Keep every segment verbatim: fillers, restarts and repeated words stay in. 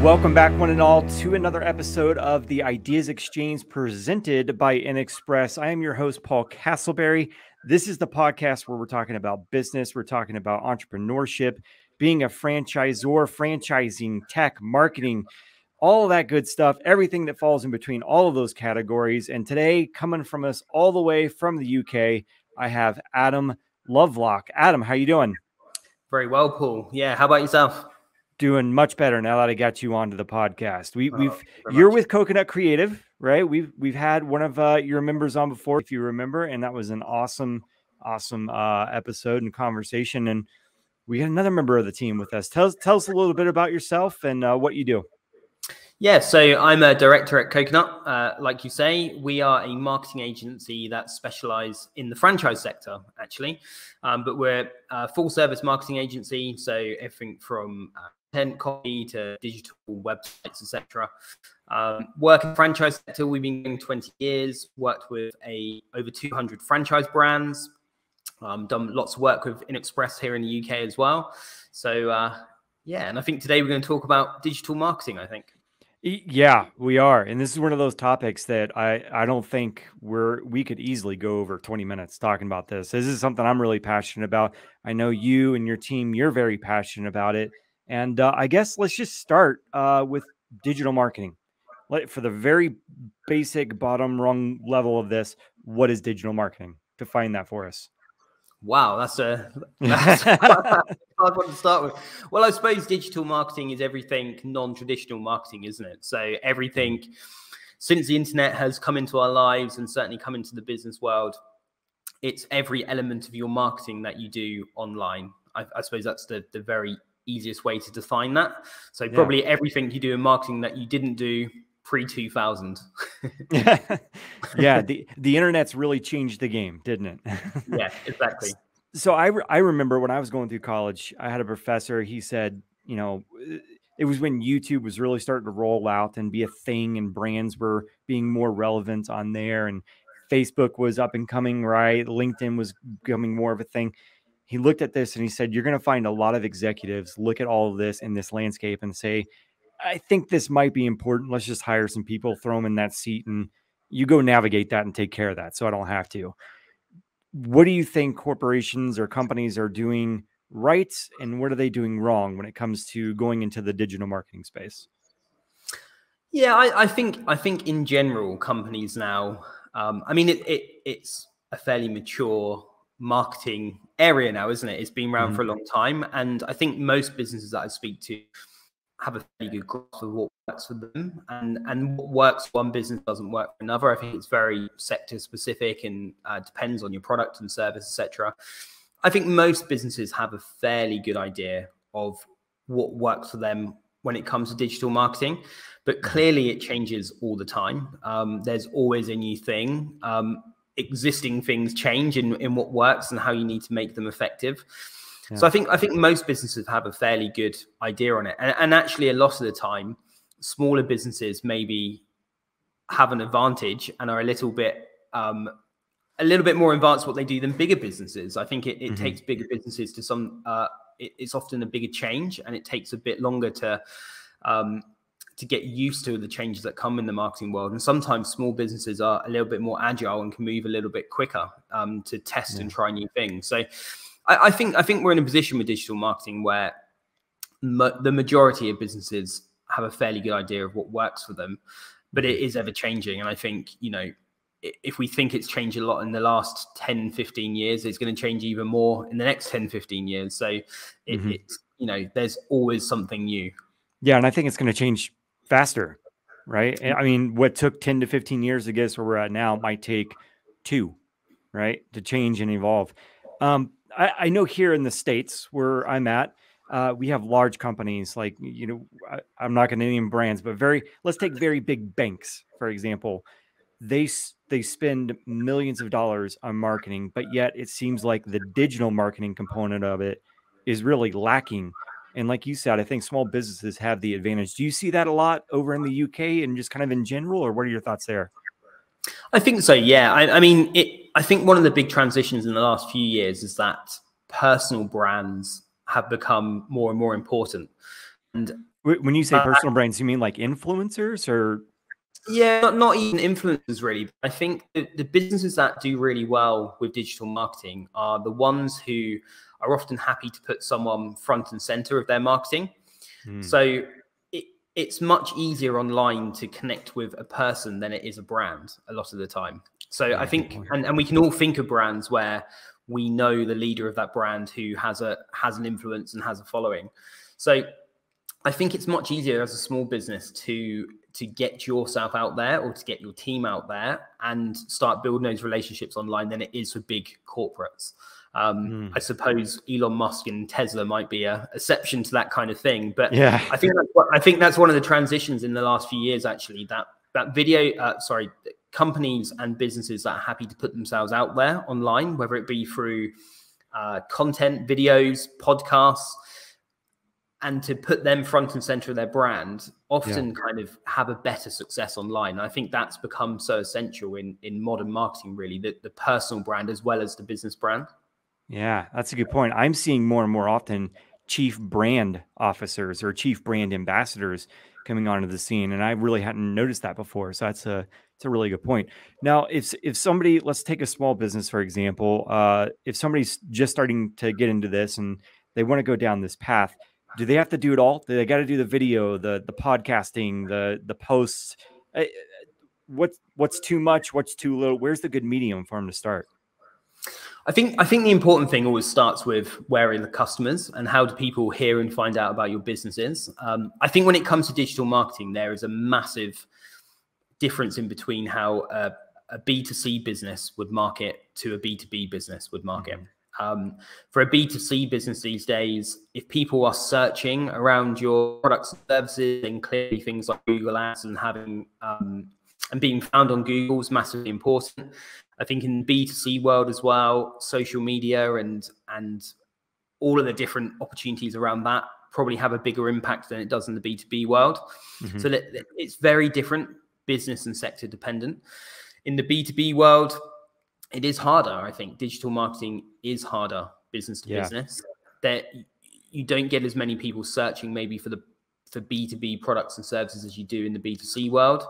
Welcome back, one and all, to another episode of the Ideas Exchange presented by InXpress. I am your host, Paul Castleberry. This is the podcast where we're talking about business. We're talking about entrepreneurship, being a franchisor, franchising, tech, marketing, all of that good stuff, everything that falls in between all of those categories. And today, coming from us all the way from the U K, I have Adam Lovelock. Adam, how you doing? Very well, Paul. Yeah, how about yourself? Doing much better now that I got you onto the podcast. We, oh, we've you're much. with Coconut Creative, right? We've we've had one of uh, your members on before, if you remember, and that was an awesome, awesome uh, episode and conversation. And we had another member of the team with us. Tell us tell us a little bit about yourself and uh, what you do. Yeah, so I'm a director at Coconut. Uh, like you say, we are a marketing agency that specialize in the franchise sector, actually. Um, but we're a full-service marketing agency, so everything from uh, content, copy to digital websites, et cetera. Um, work in the franchise sector, we've been doing twenty years, worked with a, over two hundred franchise brands, um, done lots of work with InXpress here in the U K as well. So, uh, yeah, and I think today we're going to talk about digital marketing, I think. Yeah, we are. And this is one of those topics that I, I don't think we're, we could easily go over twenty minutes talking about this. This is something I'm really passionate about. I know you and your team, you're very passionate about it. And uh, I guess let's just start uh, with digital marketing. Let, for the very basic bottom rung level of this, what is digital marketing? Define that for us. Wow, that's a, that's a hard one to start with. Well, I suppose digital marketing is everything non-traditional marketing, isn't it? So everything since the internet has come into our lives and certainly come into the business world, it's every element of your marketing that you do online. I, I suppose that's the, the very easiest way to define that. So yeah. Probably everything you do in marketing that you didn't do pre two thousand. yeah, yeah the, the internet's really changed the game, didn't it? Yeah, exactly. So I, re I remember when I was going through college, I had a professor, he said, you know, it was when YouTube was really starting to roll out and be a thing and brands were being more relevant on there and Facebook was up and coming, right? LinkedIn was becoming more of a thing. He looked at this and he said, you're going to find a lot of executives look at all of this in this landscape and say, I think this might be important. Let's just hire some people, throw them in that seat, and you go navigate that and take care of that so I don't have to. What do you think corporations or companies are doing right, and what are they doing wrong when it comes to going into the digital marketing space? Yeah, I, I think I think in general, companies now, um, I mean, it, it, it's a fairly mature marketing area now, isn't it? It's been around mm-hmm. for a long time, and I think most businesses that I speak to have a fairly good grasp of what works for them, and and what works for one business doesn't work for another. I think it's very sector specific and uh, depends on your product and service, et cetera. I think most businesses have a fairly good idea of what works for them when it comes to digital marketing, but clearly it changes all the time. Um, there's always a new thing. Um, existing things change in, in what works and how you need to make them effective. Yeah. So I think I think most businesses have a fairly good idea on it, and, and actually a lot of the time, smaller businesses maybe have an advantage and are a little bit um, a little bit more advanced what they do than bigger businesses. I think it, it mm-hmm. takes bigger businesses to some. Uh, it, it's often a bigger change, and it takes a bit longer to um, to get used to the changes that come in the marketing world. And sometimes small businesses are a little bit more agile and can move a little bit quicker um, to test yeah. and try new things. So. I think I think we're in a position with digital marketing where ma the majority of businesses have a fairly good idea of what works for them, but it is ever changing. And I think, you know, if we think it's changed a lot in the last ten, fifteen years, it's going to change even more in the next ten, fifteen years. So it, mm-hmm. it's, you know, there's always something new. Yeah. And I think it's going to change faster, right? I mean, what took ten to fifteen years to get us where we're at now might take two, right? To change and evolve. Um, I, I know here in the States where I'm at, uh, we have large companies like, you know, I, I'm not going to name brands, but very, let's take very big banks, for example. They, they spend millions of dollars on marketing, but yet it seems like the digital marketing component of it is really lacking. And like you said, I think small businesses have the advantage. Do you see that a lot over in the U K and just kind of in general, or what are your thoughts there? I think so. Yeah. I, I mean, it, I think one of the big transitions in the last few years is that personal brands have become more and more important. And When you say uh, personal brands, you mean like influencers or? Yeah, not, not even influencers really. I think the, the businesses that do really well with digital marketing are the ones who are often happy to put someone front and center of their marketing. Mm. So it, it's much easier online to connect with a person than it is a brand a lot of the time. So yeah, I think, and, and we can all think of brands where we know the leader of that brand who has a has an influence and has a following. So I think it's much easier as a small business to to get yourself out there or to get your team out there and start building those relationships online than it is for big corporates. Um, mm. I suppose Elon Musk and Tesla might be a exception to that kind of thing, but yeah. I think that's what, I think that's one of the transitions in the last few years. Actually, that that video, uh, sorry, companies and businesses that are happy to put themselves out there online, whether it be through uh, content, videos, podcasts, and to put them front and center of their brand, often yeah. kind of have a better success online. I think that's become so essential in, in modern marketing, really, the, the personal brand as well as the business brand. Yeah, that's a good point. I'm seeing more and more often chief brand officers or chief brand ambassadors coming onto the scene. And I really hadn't noticed that before. So that's a, that's a really good point. Now, if, if somebody, let's take a small business, for example, uh, if somebody's just starting to get into this and they want to go down this path, do they have to do it all? Do they got to do the video, the the podcasting, the the posts? What what's too much? What's too little? Where's the good medium for them to start? I think I think the important thing always starts with where are the customers and how do people hear and find out about your businesses. Um, I think when it comes to digital marketing, there is a massive difference in between how a, a B two C business would market to a B two B business would market. Mm-hmm. Um, for a B two C business these days, if people are searching around your products and services, and clearly things like Google Ads and having um, and being found on Google is massively important. I think in the B two C world as well, social media and and all of the different opportunities around that probably have a bigger impact than it does in the B two B world. Mm-hmm. So that, that it's very different, business and sector dependent. In the B two B world, it is harder. I think digital marketing is harder business to yeah. business. That you don't get as many people searching maybe for the for B two B products and services as you do in the B two C world.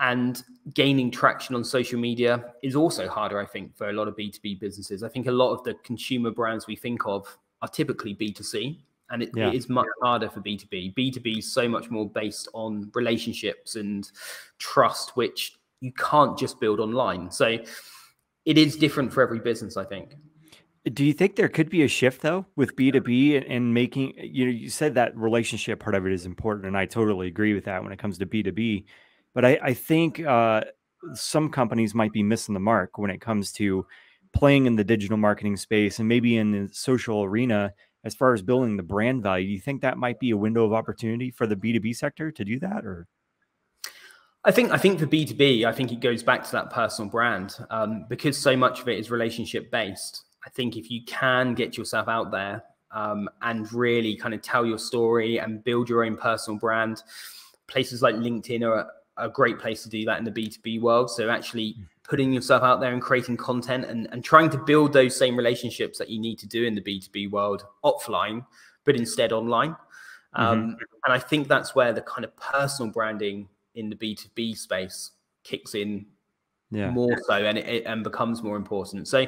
And gaining traction on social media is also harder, I think, for a lot of B two B businesses. I think a lot of the consumer brands we think of are typically B two C, and it, yeah. it is much harder for B two B. B two B is so much more based on relationships and trust, which you can't just build online. So it is different for every business, I think. Do you think there could be a shift, though, with B two B and making, you know, you said that relationship part of it is important, and I totally agree with that when it comes to B two B. But I, I think uh, some companies might be missing the mark when it comes to playing in the digital marketing space and maybe in the social arena as far as building the brand value. Do you think that might be a window of opportunity for the B two B sector to do that, or? I think I think for B two B, I think it goes back to that personal brand um, because so much of it is relationship based. I think if you can get yourself out there um, and really kind of tell your story and build your own personal brand, places like LinkedIn are a, a great place to do that in the B two B world. So actually putting yourself out there and creating content and, and trying to build those same relationships that you need to do in the B two B world offline, but instead online. Um, mm-hmm. And I think that's where the kind of personal branding in the B two B space kicks in yeah. more so and it, it and becomes more important. So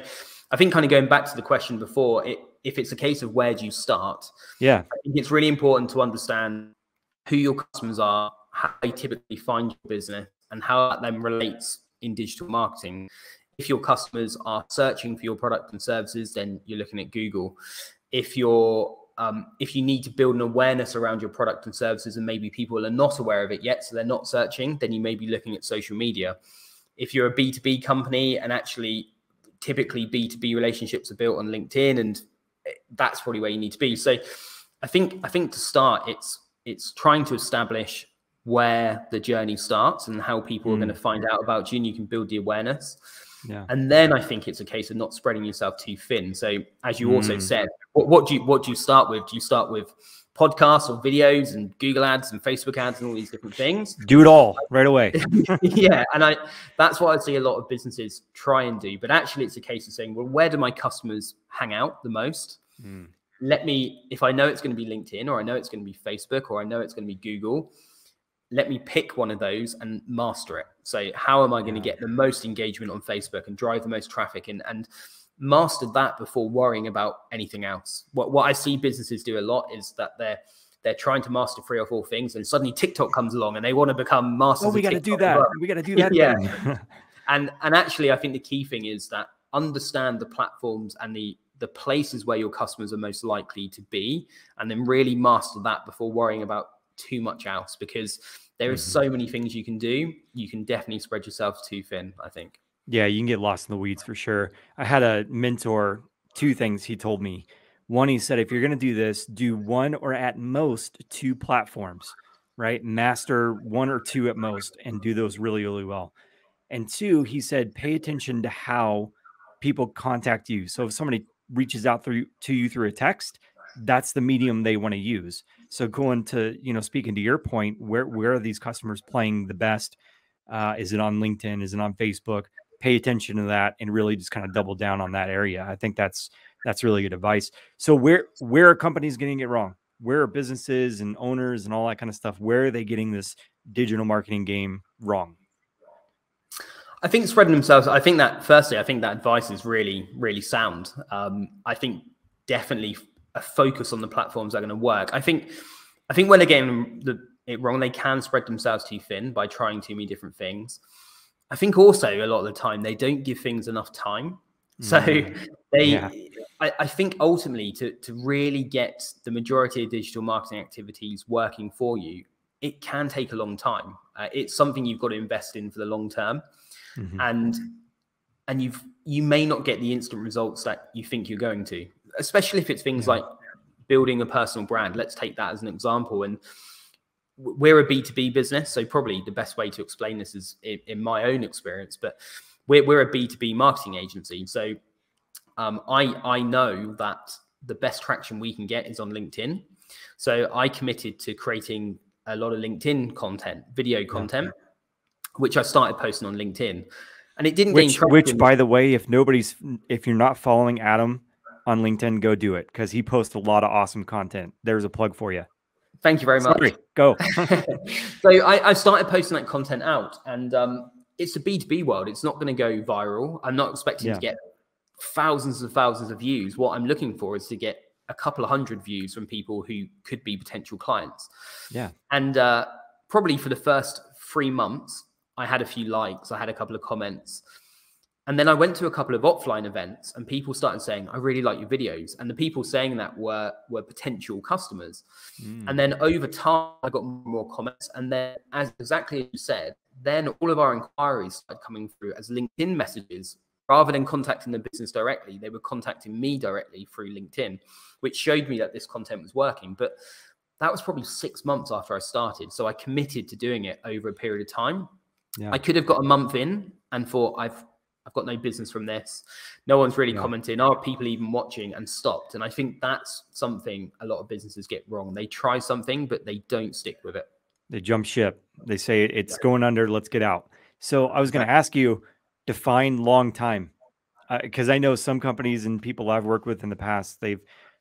I think kind of going back to the question before, it, if it's a case of where do you start? Yeah. I think it's really important to understand who your customers are, how they typically find your business and how that then relates in digital marketing. If your customers are searching for your product and services, then you're looking at Google. If you're Um, if you need to build an awareness around your product and services and maybe people are not aware of it yet, so they're not searching, then you may be looking at social media. If you're a B two B company and actually typically B two B relationships are built on LinkedIn, and that's probably where you need to be. So I think I think to start, it's it's trying to establish where the journey starts and how people mm. are going to find out about you, and you can build the awareness. Yeah. And then I think it's a case of not spreading yourself too thin. So as you also mm. said, what, what do you what do you start with? Do you start with podcasts or videos and Google ads and Facebook ads and all these different things? Do it all right away. yeah. And I that's what I see a lot of businesses try and do. But actually, it's a case of saying, well, where do my customers hang out the most? Mm. let me, if I know it's going to be LinkedIn, or I know it's going to be Facebook, or I know it's going to be Google, let me pick one of those and master it. So how am I going to get the most engagement on Facebook and drive the most traffic, and, and master that before worrying about anything else? What, what I see businesses do a lot is that they're, they're trying to master three or four things, and suddenly TikTok comes along and they want to become masters. Well, we got to do that. We got to do that. Yeah. and, and actually, I think the key thing is that understand the platforms and the, the places where your customers are most likely to be, and then really master that before worrying about too much else, because there is so many things you can do. You can definitely spread yourself too thin, I think. Yeah, you can get lost in the weeds for sure. I had a mentor, two things he told me. One, he said, if you're going to do this, do one or at most two platforms, right? Master one or two at most and do those really, really well. And two, he said, pay attention to how people contact you. So if somebody reaches out through to you through a text, that's the medium they want to use. So going to, you know, speaking to your point, where, where are these customers playing the best? Uh, is it on LinkedIn? Is it on Facebook? Pay attention to that and really just kind of double down on that area. I think that's, that's really good advice. So where, where are companies getting it wrong? Where are businesses and owners and all that kind of stuff? Where are they getting this digital marketing game wrong? I think spreading themselves. I think that firstly, I think that advice is really, really sound. Um, I think definitely a focus on the platforms that are going to work. I think, I think when they're getting the, it wrong, they can spread themselves too thin by trying too many different things. I think also a lot of the time they don't give things enough time. So mm, they, yeah. I, I think ultimately to, to really get the majority of digital marketing activities working for you, it can take a long time. Uh, it's something you've got to invest in for the long term. Mm-hmm. And, and you've, you may not get the instant results that you think you're going to, especially if it's things yeah. like building a personal brand. Let's take that as an example. And we're a B two B business. So probably the best way to explain this is in, in my own experience, but we're, we're a B two B marketing agency. So um, I, I know that the best traction we can get is on LinkedIn. So I committed to creating a lot of LinkedIn content, video content, yeah. which I started posting on LinkedIn, and it didn't gain traction. Which, by the way, if nobody's, if you're not following Adam on LinkedIn, go do it, because he posts a lot of awesome content. There's a plug for you. Thank you very much. Sorry, go. So I, I started posting that content out, and um, it's the B two B world. It's not going to go viral. I'm not expecting yeah. to get thousands and thousands of views. What I'm looking for is to get a couple of hundred views from people who could be potential clients. Yeah. And uh, probably for the first three months, I had a few likes, I had a couple of comments. And then I went to a couple of offline events and people started saying, I really like your videos. And the people saying that were, were potential customers. Mm. And then over time, I got more comments. And then, as exactly as you said, then all of our inquiries started coming through as LinkedIn messages. Rather than contacting the business directly, they were contacting me directly through LinkedIn, which showed me that this content was working. But that was probably six months after I started. So I committed to doing it over a period of time. Yeah. I could have got a month in and thought, I've I've got no business from this. No one's really yeah. commenting. Are people even watching? And stopped. And I think that's something a lot of businesses get wrong. They try something, but they don't stick with it. They jump ship. They say it's going under, let's get out. So I was going to ask you, define long time. Because uh, I know some companies and people I've worked with in the past, they've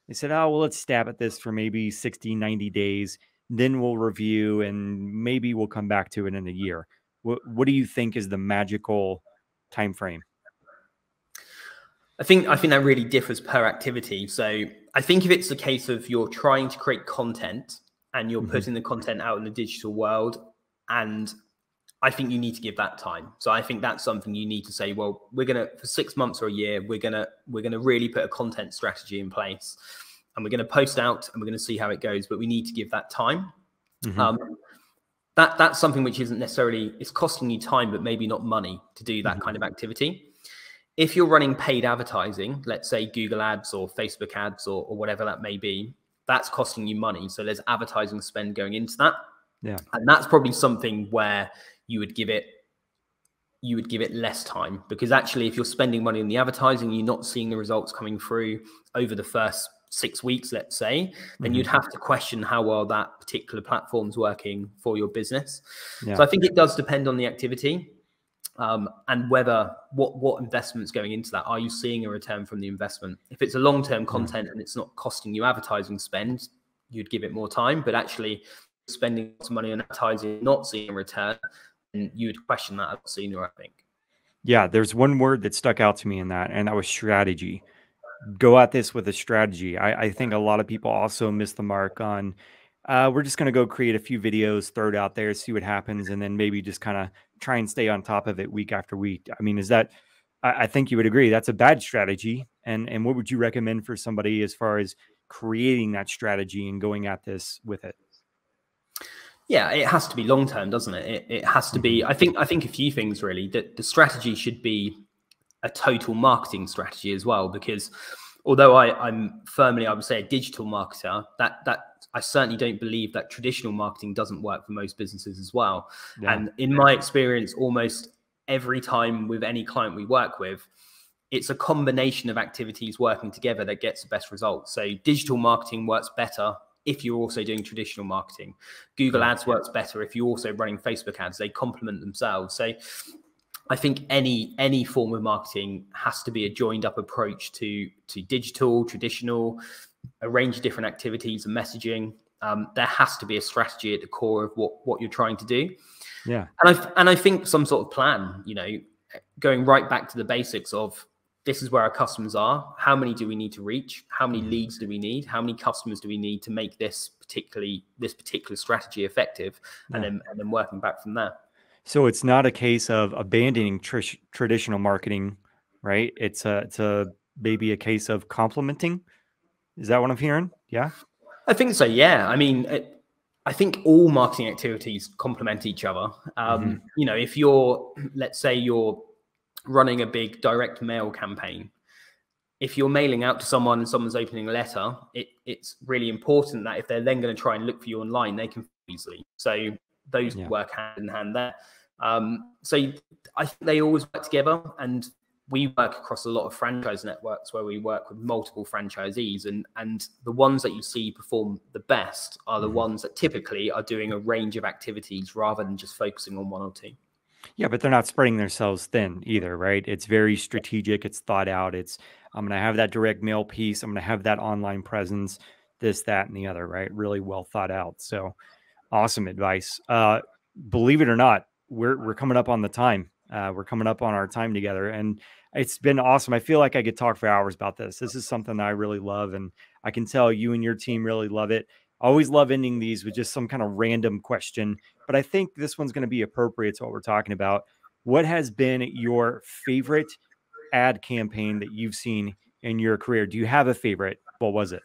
they said, oh, well, let's stab at this for maybe sixty, ninety days. Then we'll review and maybe we'll come back to it in a year. What, what do you think is the magical time frame? I think I think that really differs per activity. So I think if it's the case of you're trying to create content and you're mm-hmm. putting the content out in the digital world, and I think you need to give that time. So I think that's something you need to say, well, we're gonna, for six months or a year, we're gonna we're gonna really put a content strategy in place, and we're gonna post out and we're gonna see how it goes, but we need to give that time. Mm-hmm. um, That, that's something which isn't necessarily, it's costing you time, but maybe not money to do that mm-hmm. kind of activity. If you're running paid advertising, let's say Google Ads or Facebook Ads or, or whatever that may be, that's costing you money. So there's advertising spend going into that. Yeah. And that's probably something where you would give it, you would give it less time, because actually if you're spending money on the advertising, you're not seeing the results coming through over the first six weeks, let's say, then mm-hmm. you'd have to question how well that particular platform's working for your business. Yeah. So I think it does depend on the activity. Um, and whether what what investment's going into that? Are you seeing a return from the investment? If it's a long-term content and it's not costing you advertising spend, you'd give it more time. But actually, spending lots of money on advertising, not seeing a return, and you'd question that sooner, I think. Yeah, there's one word that stuck out to me in that, and that was strategy. Go at this with a strategy. I, I think a lot of people also miss the mark on. Uh, we're just going to go create a few videos, throw it out there, see what happens, and then maybe just kind of try and stay on top of it week after week. I mean, is that, I, I think you would agree, that's a bad strategy. And, and what would you recommend for somebody as far as creating that strategy and going at this with it? Yeah, it has to be long-term, doesn't it? It, it has to be, I think, I think a few things really, that the strategy should be a total marketing strategy as well, because although I, I'm firmly, I would say, a digital marketer, that, that, I certainly don't believe that traditional marketing doesn't work for most businesses as well. Yeah. And in my experience, almost every time with any client we work with, it's a combination of activities working together that gets the best results. So digital marketing works better if you're also doing traditional marketing. Google Ads works better if you're also running Facebook ads. They complement themselves. So I think any any form of marketing has to be a joined up approach to, to digital, traditional, a range of different activities and messaging. Um, there has to be a strategy at the core of what, what you're trying to do. Yeah. And I, and I think some sort of plan, you know, going right back to the basics of this is where our customers are. How many do we need to reach? How many mm. leads do we need? How many customers do we need to make this particularly, this particular strategy effective? Yeah. And then, and then working back from there. So it's not a case of abandoning tr traditional marketing, right? It's a, it's a, maybe a case of complementing. Is that what I'm hearing? Yeah, I think so. Yeah, I mean, it, I think all marketing activities complement each other. Um, mm-hmm. You know, if you're, let's say you're running a big direct mail campaign, if you're mailing out to someone and someone's opening a letter, it, it's really important that if they're then going to try and look for you online, they can easily. So those yeah. work hand in hand there. Um, so I think they always work together. And we work across a lot of franchise networks where we work with multiple franchisees, and, and the ones that you see perform the best are the mm-hmm. ones that typically are doing a range of activities rather than just focusing on one or two. Yeah, but they're not spreading themselves thin either, right? It's very strategic. It's thought out. It's, I'm going to have that direct mail piece. I'm going to have that online presence, this, that, and the other, right? Really well thought out. So awesome advice. Uh, believe it or not, we're, we're coming up on the time. Uh, we're coming up on our time together, and it's been awesome. I feel like I could talk for hours about this. This is something that I really love, and I can tell you and your team really love it. I always love ending these with just some kind of random question, but I think this one's going to be appropriate to what we're talking about. What has been your favorite ad campaign that you've seen in your career? Do you have a favorite? What was it?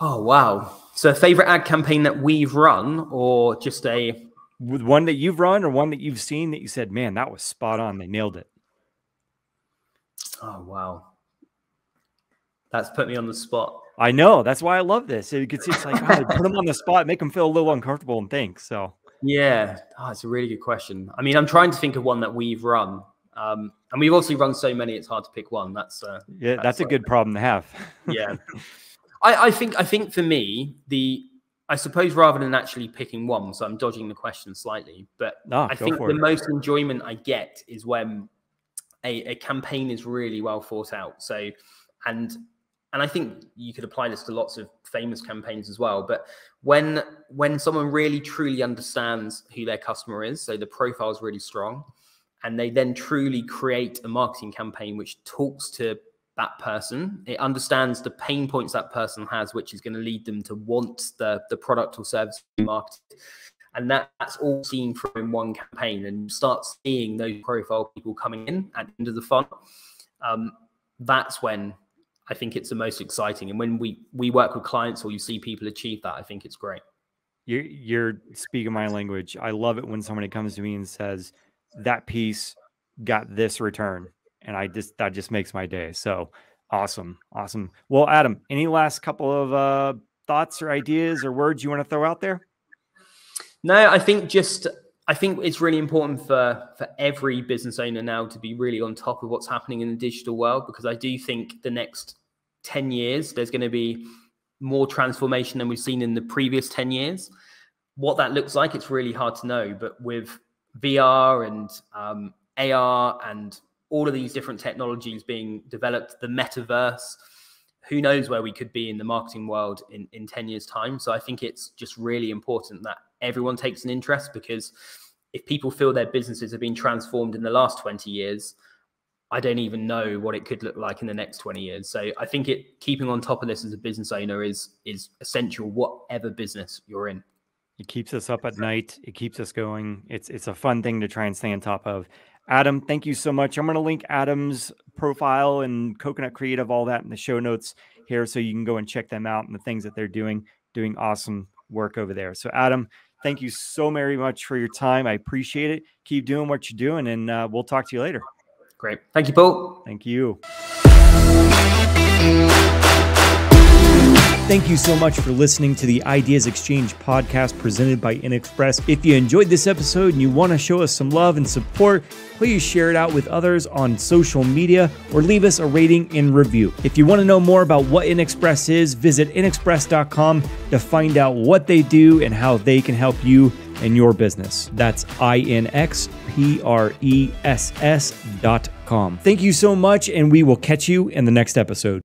Oh, wow. So a favorite ad campaign that we've run, or just a... with one that you've run, or one that you've seen that you said, man, that was spot on. They nailed it. Oh, wow. That's put me on the spot. I know. That's why I love this. You can see it's like, oh, put them on the spot, make them feel a little uncomfortable and think. So, yeah, oh, it's a really good question. I mean, I'm trying to think of one that we've run. Um, and we've also run so many, it's hard to pick one. That's uh, yeah, that's, that's a good problem to have. Yeah. I, I think, I think for me, the, I suppose rather than actually picking one, so I'm dodging the question slightly, but oh, I think the it. most enjoyment I get is when a, a campaign is really well thought out. So, and, and I think you could apply this to lots of famous campaigns as well, but when, when someone really truly understands who their customer is, so the profile is really strong, and they then truly create a marketing campaign which talks to that person, it understands the pain points that person has, which is going to lead them to want the, the product or service marketed. And that, that's all seen from in one campaign, and start seeing those profile people coming in at the end of the funnel. Um, that's when I think it's the most exciting. And when we, we work with clients or you see people achieve that, I think it's great. You're, you're speaking my language. I love it when somebody comes to me and says, that piece got this return. And I just, that just makes my day. So awesome. Awesome. Well, Adam, any last couple of uh, thoughts or ideas or words you want to throw out there? No, I think just, I think it's really important for, for every business owner now to be really on top of what's happening in the digital world, because I do think the next ten years, there's going to be more transformation than we've seen in the previous ten years. What that looks like, it's really hard to know, but with V R and um, A R and all of these different technologies being developed, the metaverse, who knows where we could be in the marketing world in, in ten years time. So I think it's just really important that everyone takes an interest, because if people feel their businesses have been transformed in the last twenty years, I don't even know what it could look like in the next twenty years. So I think it keeping on top of this as a business owner is, is essential, whatever business you're in. It keeps us up at night. It keeps us going. It's, it's a fun thing to try and stay on top of. Adam, thank you so much. I'm going to link Adam's profile and Coconut Creative, all that in the show notes here, so you can go and check them out and the things that they're doing, doing awesome work over there. So Adam, thank you so very much for your time. I appreciate it. Keep doing what you're doing, and uh, we'll talk to you later. Great. Thank you, Paul. Thank you. Thank you so much for listening to the Ideas Exchange podcast presented by InXpress. If you enjoyed this episode and you want to show us some love and support, please share it out with others on social media or leave us a rating and review. If you want to know more about what InXpress is, visit in express dot com to find out what they do and how they can help you and your business. That's I N X P R E S S dot com. Thank you so much, and we will catch you in the next episode.